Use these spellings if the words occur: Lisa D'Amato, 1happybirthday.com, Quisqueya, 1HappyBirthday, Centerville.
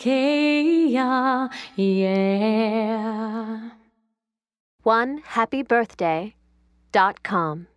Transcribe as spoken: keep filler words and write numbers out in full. Quisqueya, yeah. one happy birthday dot com